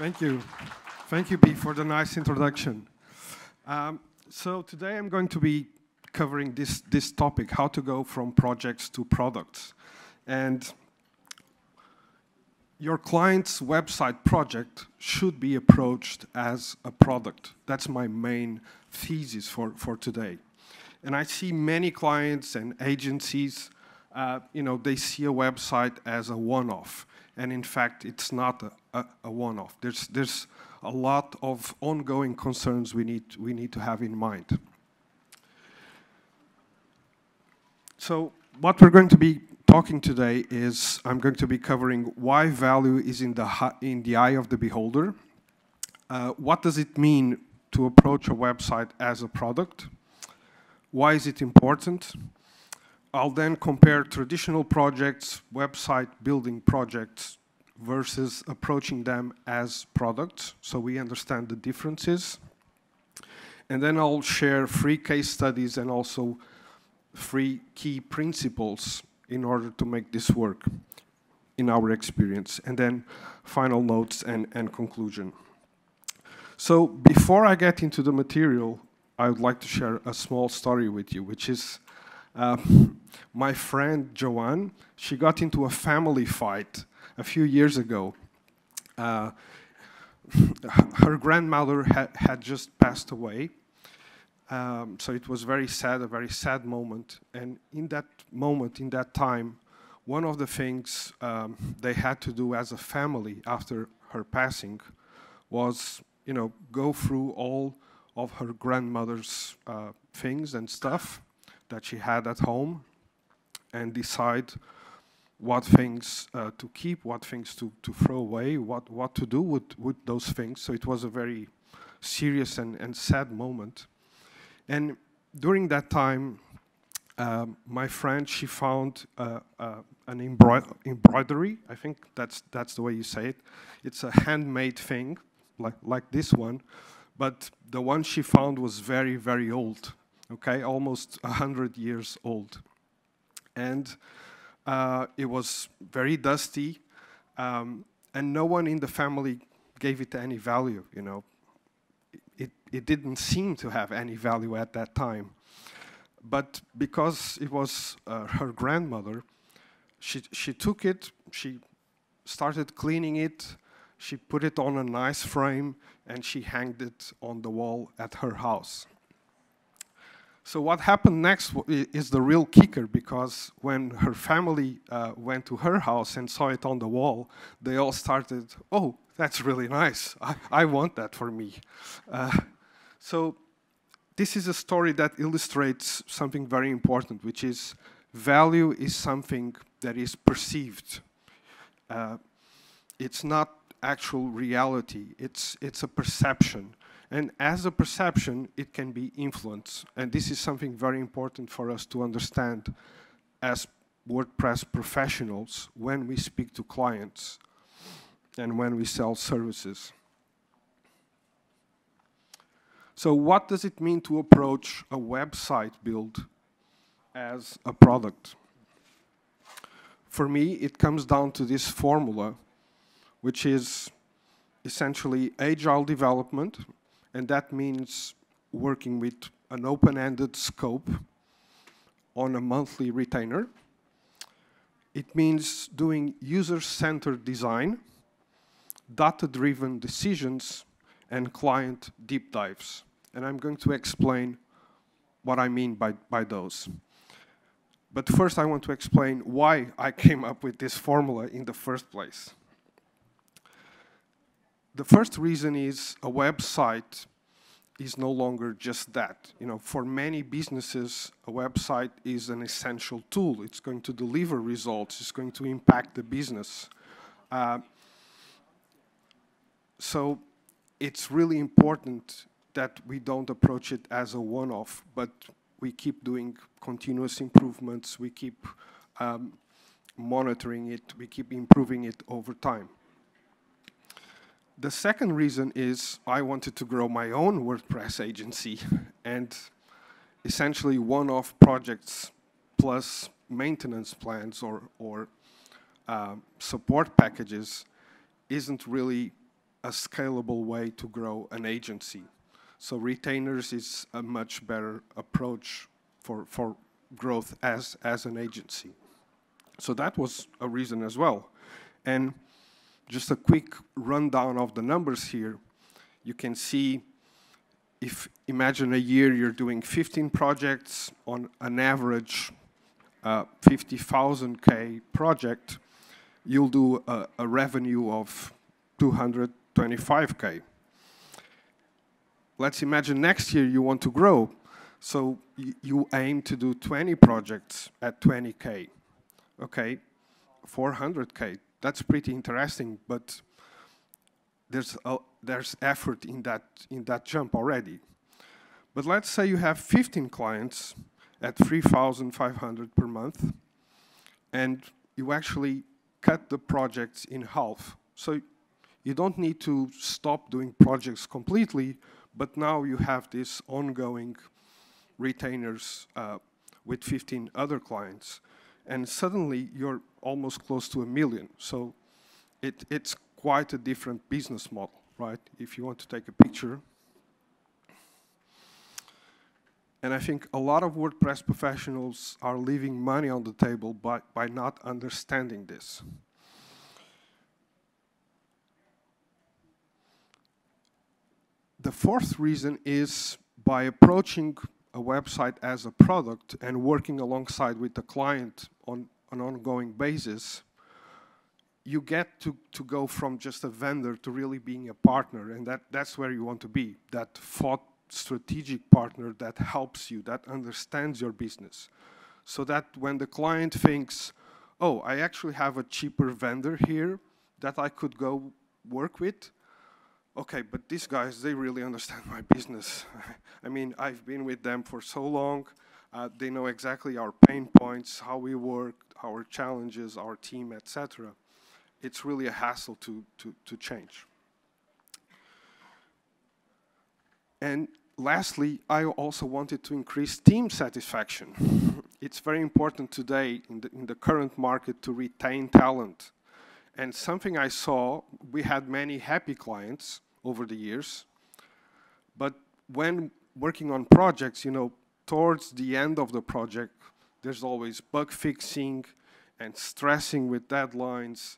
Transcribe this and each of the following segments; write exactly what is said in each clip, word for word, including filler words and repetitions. Thank you. Thank you, Bea, for the nice introduction. Um, so today I'm going to be covering this, this topic, how to go from projects to products. And your client's website project should be approached as a product. That's my main thesis for, for today. And I see many clients and agencies, uh, you know, they see a website as a one-off. And in fact, it's not a, a, a one-off. There's, there's a lot of ongoing concerns we need, we need to have in mind. So what we're going to be talking today is, I'm going to be covering why value is in the, in the eye of the beholder. Uh, what does it mean to approach a website as a product? Why is it important? I'll then compare traditional projects, website building projects, versus approaching them as products, so we understand the differences. And then I'll share free case studies and also free key principles in order to make this work in our experience. And then final notes and, and conclusion. So before I get into the material, I would like to share a small story with you, which is uh, my friend Joanne. She got into a family fight a few years ago. Uh, her grandmother ha had just passed away. Um, so it was very sad, a very sad moment. And in that moment, in that time, one of the things um, they had to do as a family after her passing was, you know, go through all of her grandmother's uh, things and stuff that she had at home and decide what things uh, to keep, what things to, to throw away, what, what to do with, with those things. So it was a very serious and, and sad moment. And during that time, uh, my friend, she found uh, uh, an embroider embroidery. I think that's, that's the way you say it. It's a handmade thing, like, like this one. But the one she found was very, very old, okay? Almost one hundred years old. And uh, it was very dusty, um, and no one in the family gave it any value, you know. It, it didn't seem to have any value at that time. But because it was uh, her grandmother, she, she took it, she started cleaning it, she put it on a nice frame, and she hanged it on the wall at her house. So what happened next is the real kicker, because when her family uh, went to her house and saw it on the wall, they all started, "Oh, that's really nice. I, I want that for me." Uh, so this is a story that illustrates something very important, which is value is something that is perceived. Uh, it's not actual reality. It's, it's a perception. And as a perception, it can be influenced. And this is something very important for us to understand as WordPress professionals when we speak to clients and when we sell services. So what does it mean to approach a website build as a product? For me, it comes down to this formula, which is essentially agile development, and that means working with an open-ended scope on a monthly retainer. It means doing user-centered design, data-driven decisions, and client deep dives. And I'm going to explain what I mean by, by those. But first, I want to explain why I came up with this formula in the first place. The first reason is a website is no longer just that. You know, for many businesses, a website is an essential tool. It's going to deliver results. It's going to impact the business. Uh, So it's really important that we don't approach it as a one-off, but we keep doing continuous improvements, we keep um, monitoring it, we keep improving it over time. The second reason is I wanted to grow my own WordPress agency, and essentially one-off projects plus maintenance plans or, or uh, support packages isn't really a scalable way to grow an agency. So retainers is a much better approach for, for growth as, as an agency. So that was a reason as well. And just a quick rundown of the numbers here. You can see, if imagine a year you're doing fifteen projects on an average uh, fifty thousand K project, you'll do a, a revenue of two hundred twenty-five K. Let's imagine next year you want to grow. So you aim to do twenty projects at twenty K. Okay, four hundred K, that's pretty interesting, but there's, a, there's effort in that, in that jump already. But let's say you have fifteen clients at three thousand five hundred per month, and you actually cut the projects in half. So you don't need to stop doing projects completely, but now you have this ongoing retainers uh, with fifteen other clients. And suddenly you're almost close to a million. So it, it's quite a different business model, right? If you want to take a picture. And I think a lot of WordPress professionals are leaving money on the table by, by not understanding this. The fourth reason is by approaching a website as a product and working alongside with the client on an ongoing basis, you get to, to go from just a vendor to really being a partner, and that, that's where you want to be, that thought strategic partner that helps you, that understands your business. So that when the client thinks, oh, I actually have a cheaper vendor here that I could go work with, okay, but these guys, they really understand my business. I mean, I've been with them for so long. Uh, they know exactly our pain points, how we work, our challenges, our team, et cetera. It's really a hassle to, to, to change. And lastly, I also wanted to increase team satisfaction. It's very important today in the, in the current market to retain talent. And something I saw, we had many happy clients over the years, but when working on projects, you know, towards the end of the project, there's always bug fixing and stressing with deadlines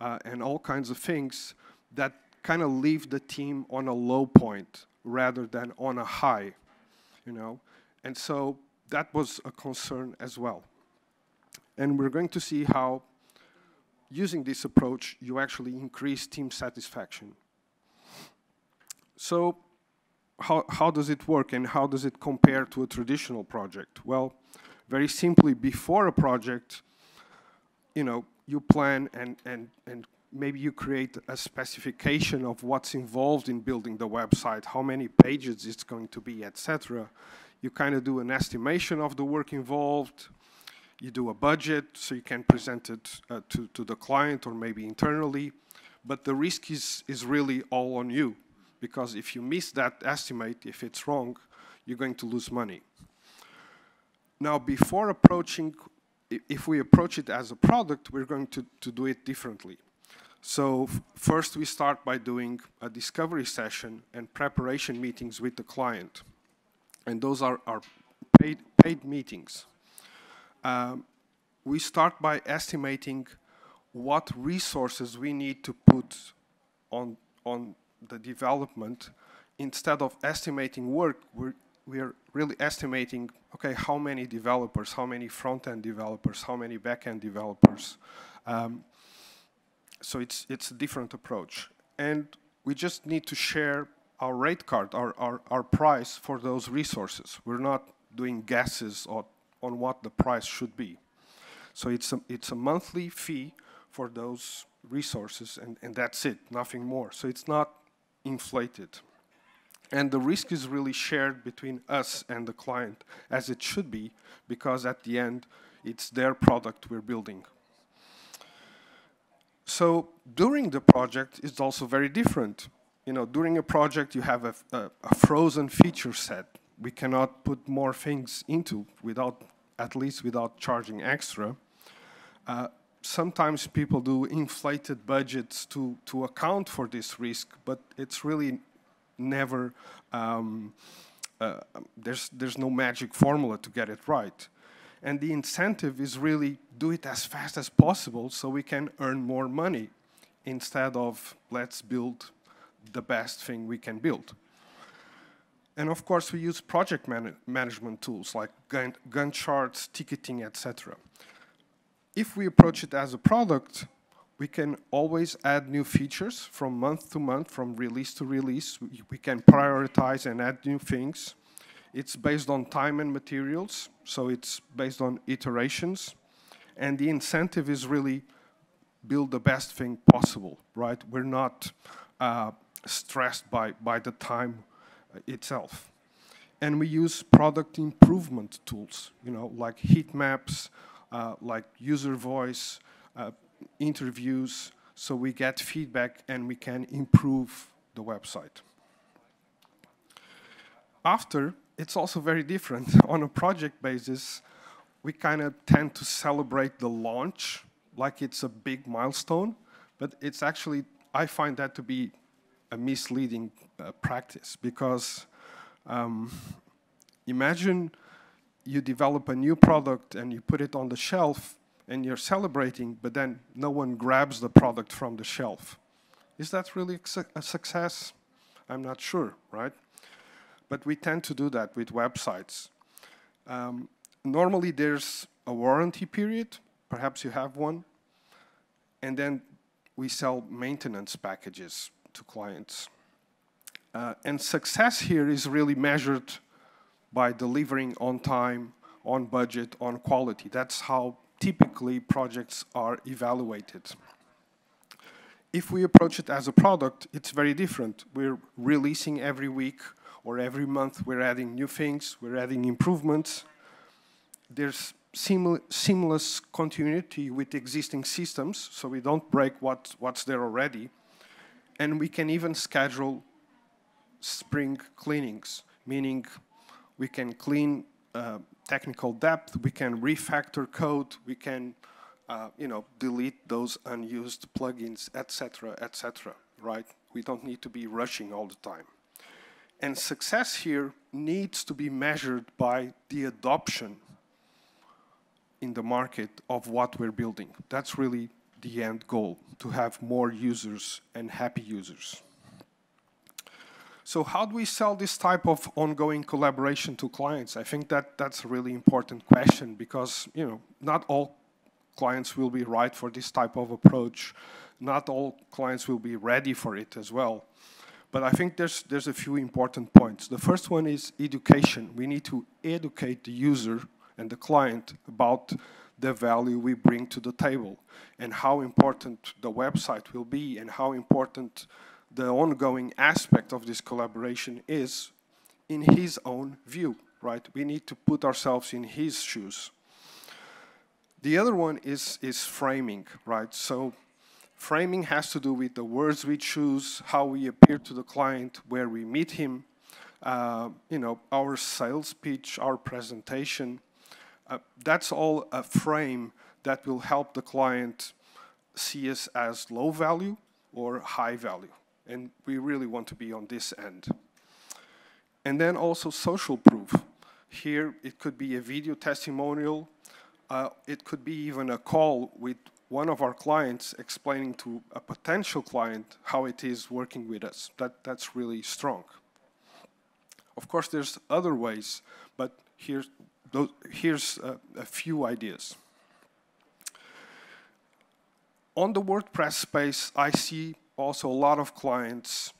uh, and all kinds of things that kind of leave the team on a low point rather than on a high, you know. And so that was a concern as well. And we're going to see how using this approach, you actually increase team satisfaction. So how, how does it work and how does it compare to a traditional project? Well, very simply, before a project, you know, you plan and, and, and maybe you create a specification of what's involved in building the website, how many pages it's going to be, et cetera. You kind of do an estimation of the work involved. You do a budget, so you can present it uh, to, to the client or maybe internally. But the risk is, is really all on you, because if you miss that estimate, if it's wrong, you're going to lose money. Now, before approaching, if we approach it as a product, we're going to, to do it differently. So first, we start by doing a discovery session and preparation meetings with the client. And those are, are paid, paid meetings. Um, we start by estimating what resources we need to put on, on the development. Instead of estimating work, we're, we're really estimating, okay, how many developers, how many front-end developers, how many back-end developers. Um, so it's, it's a different approach. And we just need to share our rate card, our, our, our price for those resources. We're not doing guesses or on what the price should be. So it's a, it's a monthly fee for those resources, and, and that's it, nothing more. So it's not inflated. And the risk is really shared between us and the client, as it should be, because at the end, it's their product we're building. So during the project, it's also very different. You know, during a project, you have a, a, a frozen feature set. We cannot put more things into without, at least without charging extra. Uh, sometimes people do inflated budgets to, to account for this risk, but it's really never, um, uh, there's, there's no magic formula to get it right. And the incentive is really do it as fast as possible so we can earn more money instead of let's build the best thing we can build. And of course, we use project man management tools like Gantt charts, ticketing, et cetera. If we approach it as a product, we can always add new features from month to month, from release to release. We, we can prioritize and add new things. It's based on time and materials, so it's based on iterations. And the incentive is really build the best thing possible, right? We're not uh, stressed by, by the time itself. And we use product improvement tools, you know, like heat maps, uh, like user voice, uh, interviews, so we get feedback and we can improve the website. After, it's also very different. On a project basis, we kind of tend to celebrate the launch like it's a big milestone, but it's actually, I find that to be a misleading uh, practice, because um, imagine you develop a new product and you put it on the shelf and you're celebrating, but then no one grabs the product from the shelf. Is that really a success? I'm not sure, right? But we tend to do that with websites. Um, normally there's a warranty period, perhaps you have one, and then we sell maintenance packages to clients. Uh, and success here is really measured by delivering on time, on budget, on quality. That's how typically projects are evaluated. If we approach it as a product, it's very different. We're releasing every week or every month. We're adding new things, we're adding improvements. There's seamless continuity with existing systems, so we don't break what, what's there already. And we can even schedule spring cleanings, meaning we can clean uh, technical depth, we can refactor code, we can uh, you know, delete those unused plugins, et cetera, et cetera, right? We don't need to be rushing all the time. And success here needs to be measured by the adoption in the market of what we're building. That's really the end goal, to have more users and happy users. So how do we sell this type of ongoing collaboration to clients? I think that that's a really important question, because you know, not all clients will be right for this type of approach. Not all clients will be ready for it as well. But I think there's, there's a few important points. The first one is education. We need to educate the user and the client about the value we bring to the table and how important the website will be and how important the ongoing aspect of this collaboration is in his own view, right? We need to put ourselves in his shoes. The other one is, is framing, right? So framing has to do with the words we choose, how we appear to the client, where we meet him, uh, you know, our sales pitch, our presentation. Uh, that's all a frame that will help the client see us as low value or high value. And we really want to be on this end. And then also social proof. Here it could be a video testimonial. Uh, it could be even a call with one of our clients explaining to a potential client how it is working with us. That, that's really strong. Of course, there's other ways, but here's, those, here's a, a few ideas. On the WordPress space, I see also a lot of clients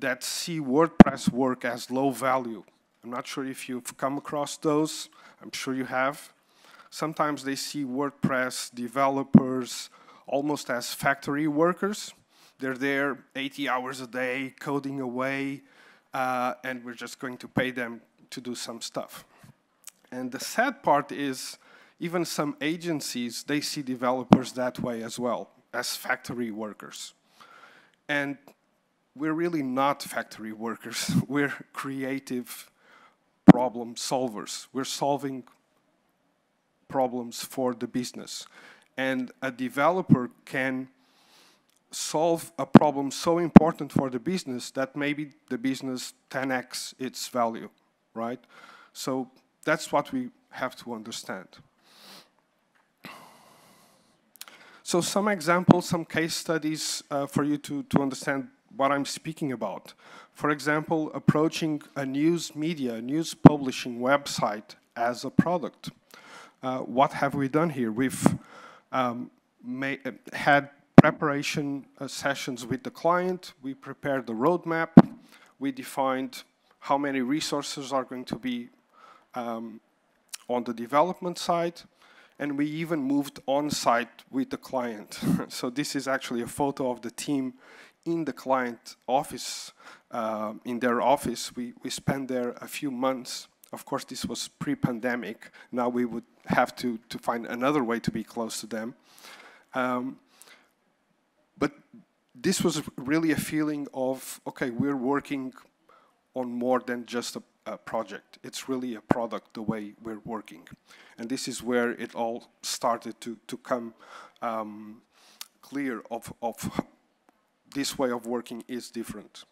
that see WordPress work as low value. I'm not sure if you've come across those. I'm sure you have. Sometimes they see WordPress developers almost as factory workers. They're there eighty hours a day coding away, uh, and we're just going to pay them to do some stuff. And the sad part is even some agencies, they see developers that way as well, as factory workers. And we're really not factory workers. We're creative problem solvers. We're solving problems for the business. and a developer can solve a problem so important for the business that maybe the business ten X its value, right? So that's what we have to understand. So some examples, some case studies uh, for you to, to understand what I'm speaking about. For example, approaching a news media, news publishing website as a product. Uh, what have we done here? We've um, made, had preparation uh, sessions with the client. We prepared the roadmap. We defined how many resources are going to be um, on the development side. And we even moved on-site with the client. So this is actually a photo of the team in the client office, uh, in their office. We, we spent there a few months. Of course, this was pre-pandemic. Now we would have to, to find another way to be close to them. Um, but this was really a feeling of, okay, we're working on more than just a, a project. It's really a product, the way we're working. And this is where it all started to, to come um, clear of, of this way of working is different.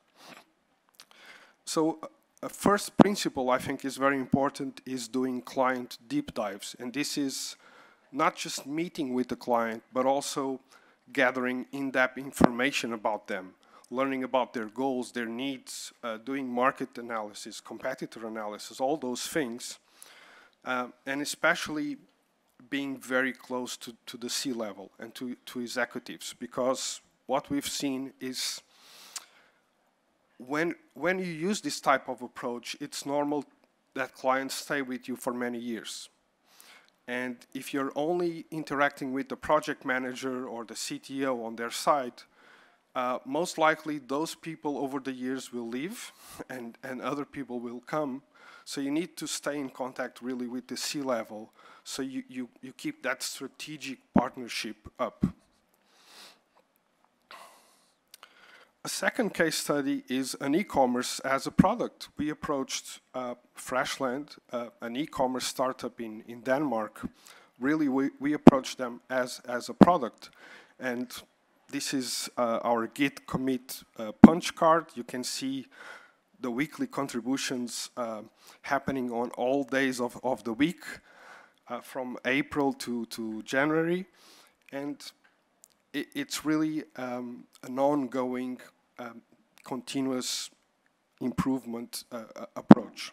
So a first principle I think is very important is doing client deep dives. And this is not just meeting with the client, but also gathering in-depth information about them, learning about their goals, their needs, uh, doing market analysis, competitor analysis, all those things, uh, and especially being very close to, to the C-level and to, to executives, because what we've seen is when, when you use this type of approach, it's normal that clients stay with you for many years. And if you're only interacting with the project manager or the C T O on their side, Uh, most likely those people over the years will leave and, and other people will come. So you need to stay in contact really with the C-level so you, you, you keep that strategic partnership up. A second case study is an e-commerce as a product. We approached uh, Freshland, uh, an e-commerce startup in, in Denmark. Really, we, we approached them as, as a product. And this is uh, our Git commit uh, punch card. You can see the weekly contributions uh, happening on all days of, of the week, uh, from April to, to January. And it, it's really um, an ongoing, um, continuous improvement uh, approach.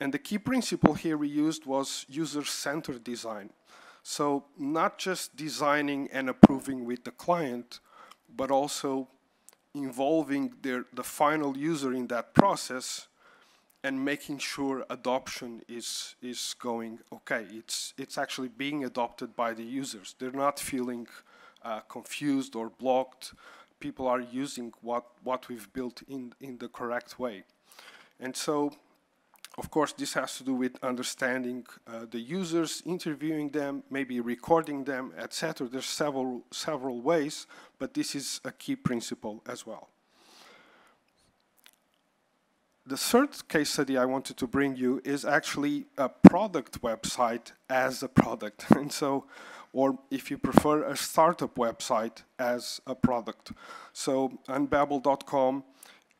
And the key principle here we used was user-centered design. So not just designing and approving with the client, but also involving their, the final user in that process and making sure adoption is, is going okay. It's, it's actually being adopted by the users. They're not feeling uh, confused or blocked. People are using what, what we've built in, in the correct way. And so, of course, this has to do with understanding uh, the users, interviewing them, maybe recording them, et cetera. There's several, several ways, but this is a key principle as well. The third case study I wanted to bring you is actually a product website as a product. And so, or if you prefer, a startup website as a product. So unbabel dot com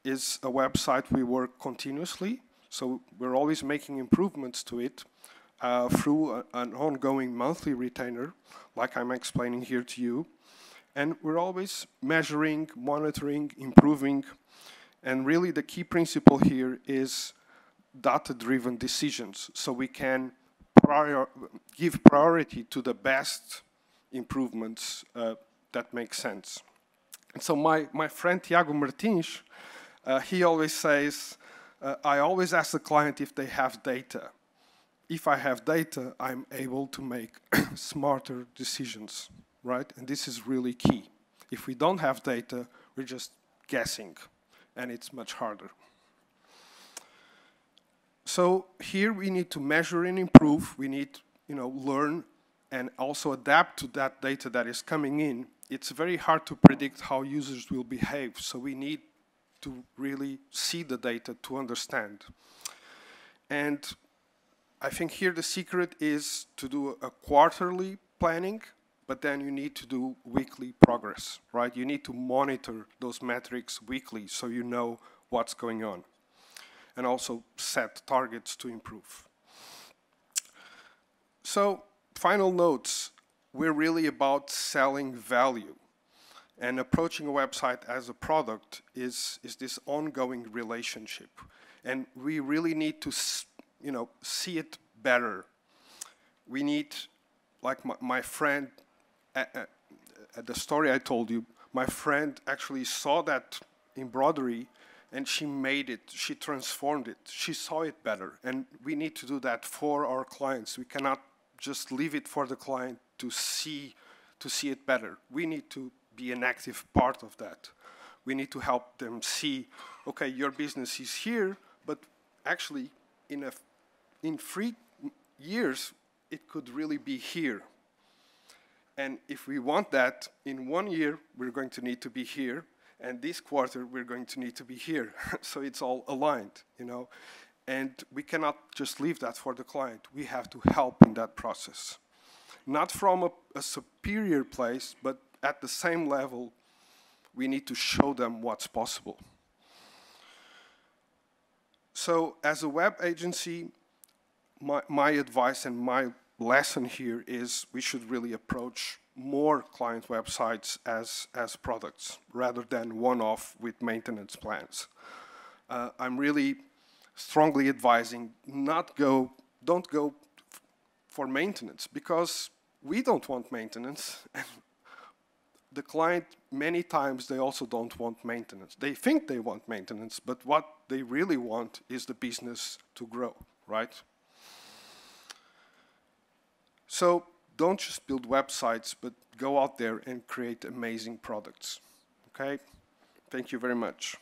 is a website we work continuously. So we're always making improvements to it uh, through a, an ongoing monthly retainer, like I'm explaining here to you. And we're always measuring, monitoring, improving. And really the key principle here is data-driven decisions. So we can prior give priority to the best improvements uh, that make sense. And so my, my friend Tiago Martins, uh, he always says, Uh, I always ask the client if they have data. If I have data, I'm able to make smarter decisions, right? And this is really key. If we don't have data, we're just guessing, and it's much harder. So here we need to measure and improve. We need, you know, learn and also adapt to that data that is coming in. It's very hard to predict how users will behave, so we need to really see the data to understand. And I think here the secret is to do a quarterly planning, but then you need to do weekly progress, right? You need to monitor those metrics weekly so you know what's going on, and also set targets to improve. So, final notes. We're really about selling value, and approaching a website as a product is, is this ongoing relationship, and we really need to you know, see it better. We need, like my, my friend, uh, uh, uh, the story I told you, my friend actually saw that embroidery and she made it, she transformed it, she saw it better, and we need to do that for our clients. We cannot just leave it for the client to see, to see it better. We need to be an active part of that. We need to help them see, okay, your business is here, but actually in, a, in three years, it could really be here. And if we want that, in one year, we're going to need to be here, and this quarter, we're going to need to be here. So it's all aligned, you know? And we cannot just leave that for the client. We have to help in that process. Not from a, a superior place, but at the same level, we need to show them what's possible. So as a web agency, my, my advice and my lesson here is we should really approach more client websites as, as products rather than one-off with maintenance plans. Uh, I'm really strongly advising not go, don't go f for maintenance, because we don't want maintenance. The client, many times, they also don't want maintenance. They think they want maintenance, but what they really want is the business to grow, right? So don't just build websites, but go out there and create amazing products, okay? Thank you very much.